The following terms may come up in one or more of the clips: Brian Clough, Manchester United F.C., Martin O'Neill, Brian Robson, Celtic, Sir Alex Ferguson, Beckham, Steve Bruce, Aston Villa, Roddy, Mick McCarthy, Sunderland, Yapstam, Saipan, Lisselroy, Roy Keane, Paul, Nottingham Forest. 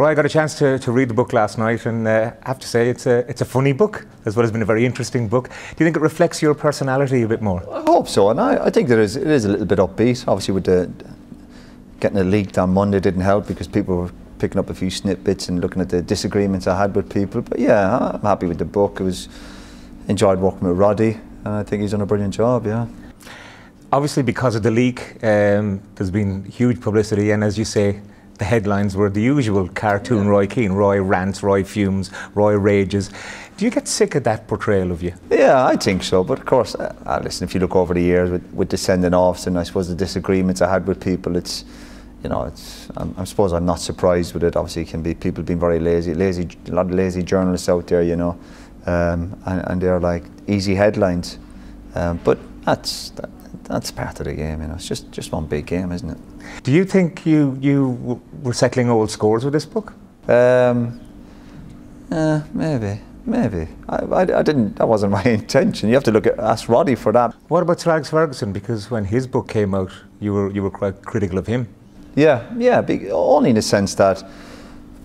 Well, I got a chance to read the book last night, and I have to say it's a funny book as well as been a very interesting book. Do you think it reflects your personality a bit more? I hope so, and I think there is, it is a little bit upbeat. Obviously with the getting it leaked on Monday didn't help because people were picking up a few snippets and looking at the disagreements I had with people. But yeah, I'm happy with the book. I enjoyed working with Roddy, and I think he's done a brilliant job, yeah. Obviously because of the leak, there's been huge publicity, and as you say, the headlines were the usual cartoon Roy Keane, Roy rants, Roy fumes, Roy rages. Do you get sick of that portrayal of you? Yeah, I think so, but of course, listen, if you look over the years with the sending offs and I suppose the disagreements I had with people, it's, you know, it's, I suppose I'm not surprised with it. Obviously it can be people being very lazy, a lot of lazy journalists out there, you know, and they're like easy headlines, but that's part of the game, you know. It's just one big game, isn't it? Do you think you were settling old scores with this book? Maybe. I didn't. That wasn't my intention. You have to ask Roddy for that. What about Sir Alex Ferguson? Because when his book came out, you were quite critical of him. Yeah. Only in the sense that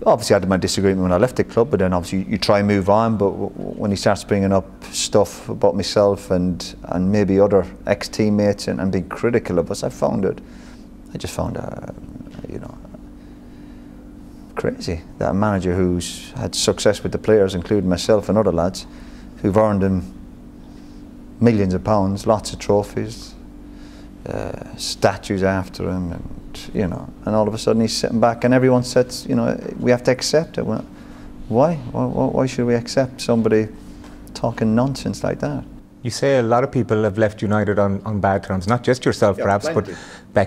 obviously I had my disagreement when I left the club, but then obviously you try and move on. But when he starts bringing up stuff about myself and maybe other ex-teammates and being critical of us, I just found you know, crazy that a manager who's had success with the players, including myself and other lads, who've earned him millions of pounds, lots of trophies, statues after him, and you know, and all of a sudden he's sitting back, and everyone says, you know, we have to accept it. Well, why should we accept somebody talking nonsense like that? You say a lot of people have left United on bad terms, not just yourself, perhaps, plenty. But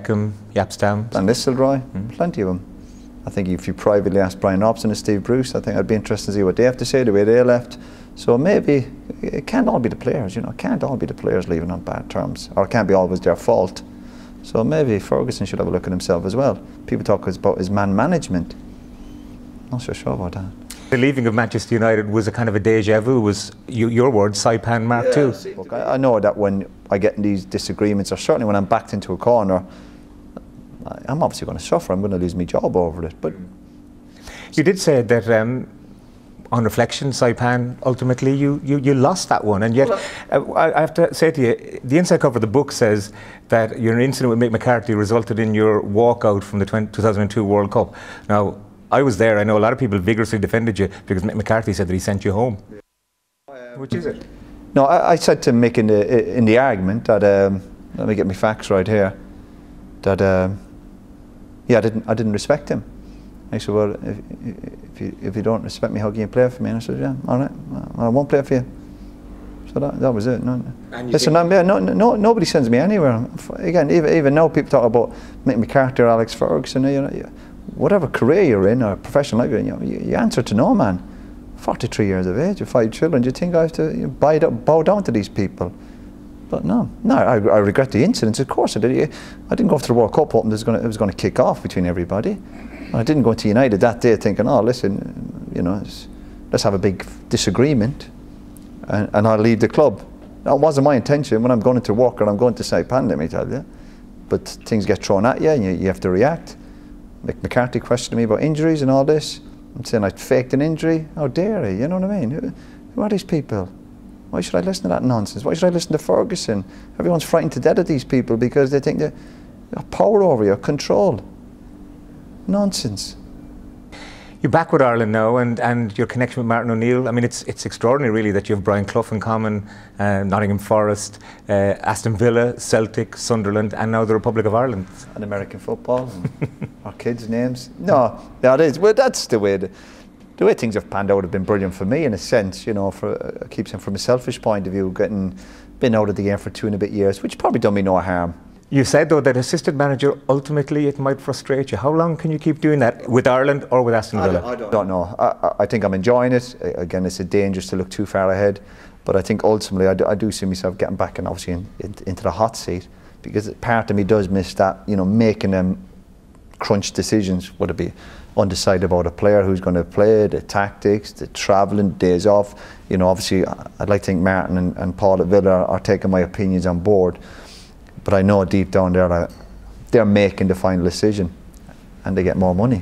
Beckham, Yapstam. And Lisselroy, plenty of them. I think if you privately asked Brian Robson and Steve Bruce, I think I'd be interested to see what they have to say, the way they left. So maybe it can't all be the players, you know, it can't all be the players leaving on bad terms, or it can't be always their fault. So maybe Ferguson should have a look at himself as well. People talk about his man management. Not so sure about that. The leaving of Manchester United was a kind of a deja vu, was your word, Saipan Mark II. Look, I know that when I get in these disagreements, or certainly when I'm backed into a corner, I'm obviously going to suffer, I'm going to lose my job over it. But you did say that on reflection, Saipan, ultimately you lost that one, and yet I have to say to you, the inside cover of the book says that your incident with Mick McCarthy resulted in your walkout from the 2002 World Cup. Now, I was there. I know a lot of people vigorously defended you because Mick McCarthy said that he sent you home. Which is it? No, I said to Mick in the argument that let me get my facts right here. That yeah, I didn't respect him. I said, well, if you don't respect me, how can you play for me? And I said, yeah, all right, well, I won't play for you. So that was it. No, listen, nobody sends me anywhere. Again, even now people talk about Mick McCarthy or Alex Ferguson. You know, whatever career you're in or professional life you're in, you answer to no man. 43 years of age, with 5 children, do you think I have to bow down to these people? But no, I regret the incidents, of course I did. I didn't go off to the World Cup hoping it was going to kick off between everybody. And I didn't go to United that day thinking, oh listen, you know, let's have a big disagreement and I'll leave the club. That wasn't my intention. When I'm going to work or I'm going to Saipan, let me tell you. But things get thrown at you and you have to react. Mick McCarthy questioned me about injuries and all this. I'm saying I faked an injury. How dare he? You know what I mean? Who are these people? Why should I listen to that nonsense? Why should I listen to Ferguson? Everyone's frightened to death of these people because they think they've got power over you, control. Nonsense. You're back with Ireland now, and your connection with Martin O'Neill, I mean, it's extraordinary really that you have Brian Clough in common, Nottingham Forest, Aston Villa, Celtic, Sunderland, and now the Republic of Ireland. And American football, and our kids' names. No, that is, well, that's the way things have panned out have been brilliant for me in a sense, you know, I keep saying from a selfish point of view, been out of the game for 2.5 years, which probably done me no harm. You said, though, that assistant manager, ultimately, it might frustrate you. How long can you keep doing that, with Ireland or with Aston Villa? I don't know. I think I'm enjoying it. Again, it's dangerous to look too far ahead. But I think, ultimately, I do see myself getting back and obviously into the hot seat. Because part of me does miss that, you know, making them crunch decisions. Would it be undecided about a player, who's going to play, the tactics, the travelling, days off? You know, obviously, I'd like to think Martin and Paul at Villa are taking my opinions on board. But I know deep down there that they're making the final decision and they get more money.